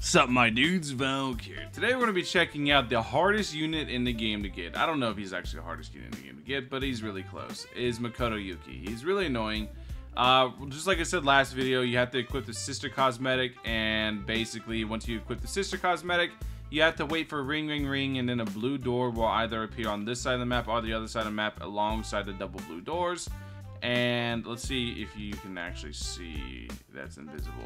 Sup my dudes, Valk here. Today we're going to be checking out the hardest unit in the game to get. I don't know if he's actually the hardest unit in the game to get, but he's really close. Is Makoto Yuki. He's really annoying. Just like I said last video, you have to equip the sister cosmetic, and basically once you equip the sister cosmetic, you have to wait for ring, and then a blue door will either appear on this side of the map or the other side of the map alongside the double blue doors. And let's see if you can actually see, that's invisible.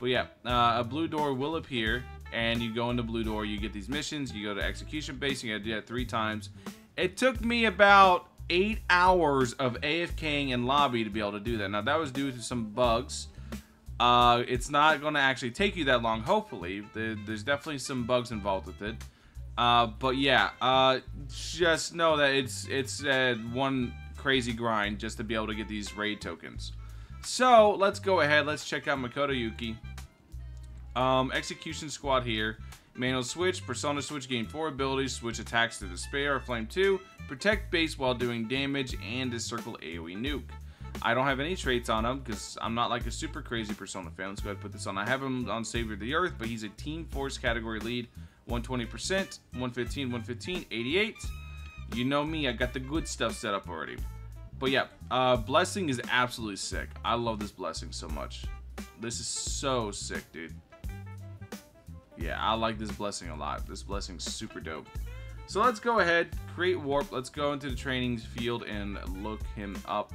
But yeah, a blue door will appear, and you go into blue door, you get these missions, you go to execution base, you gotta do that 3 times. It took me about 8 hours of AFKing and lobby to be able to do that. Now that was due to some bugs. It's not gonna actually take you that long, hopefully. There's definitely some bugs involved with it. But yeah, just know that it's one crazy grind just to be able to get these raid tokens. So let's go ahead, let's check out Makoto Yuki. Execution squad here. Manual switch, persona switch, gain 4 abilities, switch attacks to despair or flame 2, protect base while doing damage, and circle AoE nuke. I don't have any traits on him because I'm not like a super crazy persona fan. Let's go ahead and put this on. I have him on Savior of the Earth, but he's a team force category lead, 120%, 115, 115, 88. You know me, I got the good stuff set up already. But yeah, blessing is absolutely sick. I love this blessing so much. This is so sick, dude. Yeah, I like this blessing a lot. This blessing's super dope. So let's go ahead, create warp. Let's go into the training field and look him up.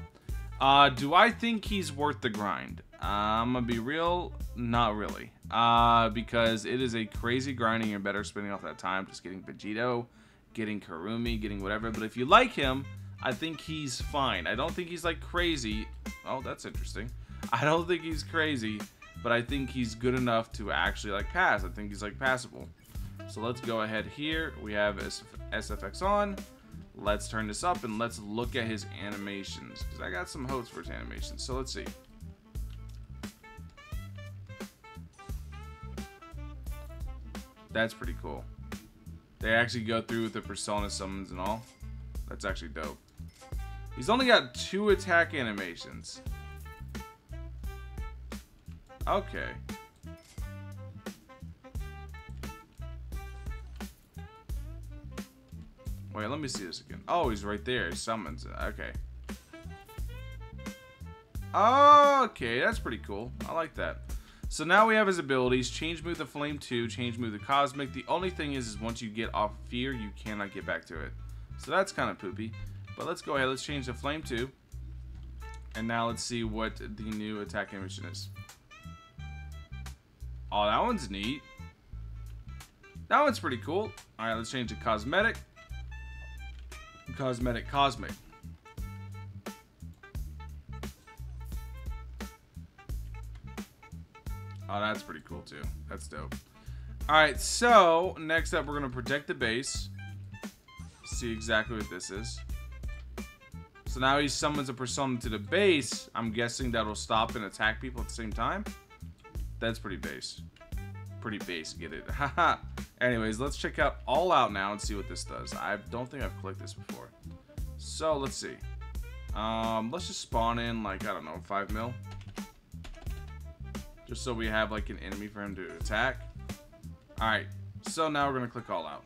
Do I think he's worth the grind? I'm gonna be real, not really. Because it is a crazy grinding. You're better spending off that time just getting Vegito, getting Karumi, getting whatever. But if you like him, I think he's fine. I don't think he's like crazy. Oh, that's interesting. I don't think he's crazy, but I think he's good enough to actually like pass. I think he's like passable. So let's go ahead here. We have SFX on. Let's turn this up and let's look at his animations, because I got some hopes for his animations. So let's see. That's pretty cool. They actually go through with the persona summons and all. That's actually dope. He's only got 2 attack animations. Okay. Wait, let me see this again. Oh, he's right there. He summons it. Okay. Okay, that's pretty cool. I like that. So now we have his abilities. Change move to flame 2. Change move to cosmic. The only thing is once you get off fear, you cannot get back to it. So that's kind of poopy. But let's go ahead. Let's change to flame 2. And now let's see what the new attack animation is. Oh, that one's neat. That one's pretty cool. Alright, let's change to cosmetic. Cosmetic, cosmic. Oh, that's pretty cool too. That's dope. Alright, so next up we're going to protect the base. See exactly what this is. So now he summons a persona to the base. I'm guessing that'll stop and attack people at the same time. That's pretty base. Pretty base, get it. Haha. Anyways, let's check out All Out now and see what this does. I don't think I've clicked this before. So, let's see. Let's just spawn in, like, I don't know, 5 mil. Just so we have, like, an enemy for him to attack. Alright, so now we're going to click All Out.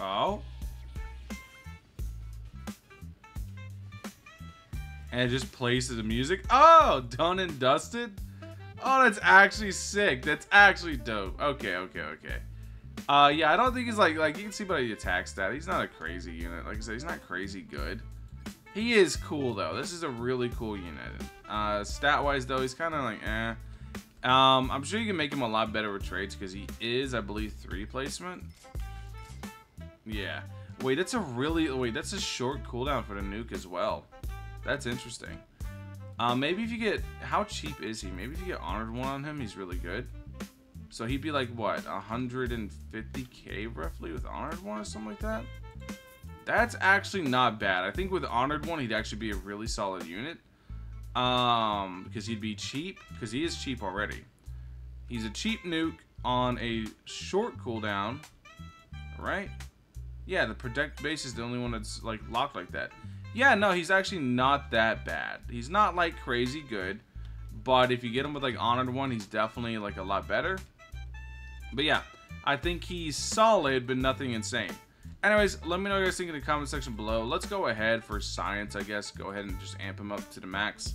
Oh. And it just plays to the music. Oh, done and dusted. Oh, that's actually sick. That's actually dope. Okay, okay, okay. Yeah, I don't think he's like you can see by the attack stat. He's not a crazy unit. Like I said, he's not crazy good. He is cool though. This is a really cool unit. Stat wise though, he's kind of like eh. I'm sure you can make him a lot better with traits because he is, I believe, 3 placement. Yeah. Wait, that's a really that's a short cooldown for the nuke as well. That's interesting. Maybe if you get... How cheap is he? Maybe if you get Honored 1 on him, he's really good. So he'd be like, what? 150k roughly with Honored 1 or something like that? That's actually not bad. I think with Honored 1, he'd actually be a really solid unit. Because he'd be cheap. Because he is cheap already. He's a cheap nuke on a short cooldown. Right? Yeah, the protect base is the only one that's like locked like that. Yeah, no, he's actually not that bad. He's not like crazy good, but if you get him with like Honored One, he's definitely like a lot better. But yeah, I think he's solid, but nothing insane. Anyways, let me know what you guys think in the comment section below. Let's go ahead for science, I guess. Go ahead and just amp him up to the max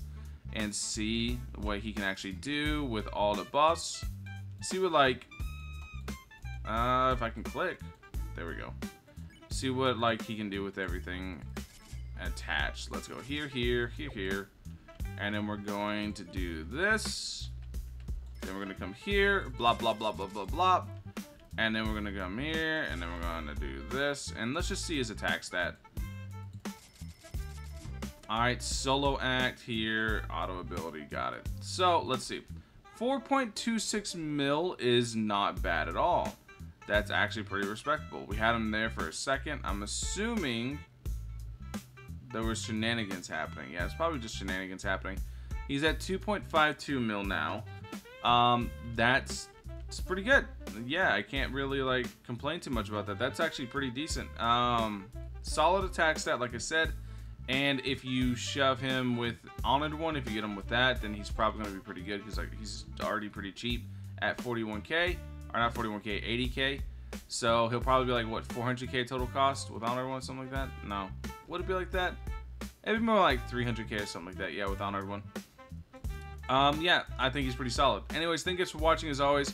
and see what he can actually do with all the buffs. See what like, if I can click, there we go. See what like he can do with everything attached. Let's go here, here, here, here. And then we're going to do this. Then we're gonna come here, blah, blah, blah, blah, blah, blah. And then we're gonna come here, and then we're gonna do this. And let's just see his attack stat. Alright, solo act here, auto ability, got it. So, let's see. 4.26 mil is not bad at all. That's actually pretty respectable. We had him there for a second. I'm assuming there was shenanigans happening. Yeah, it's probably just shenanigans happening. He's at 2.52 mil now. It's pretty good. Yeah, I can't really like complain too much about that. That's actually pretty decent. Solid attack stat, like I said. And if you shove him with Honored One, if you get him with that, then he's probably going to be pretty good because like he's already pretty cheap at 41k, or not 41k, 80k. So he'll probably be like what, 400k total cost with Honored One, something like that. No, would it be like that? It'd be more like 300k or something like that. Yeah, with Honored One. Yeah, I think he's pretty solid. Anyways, thank you guys for watching as always.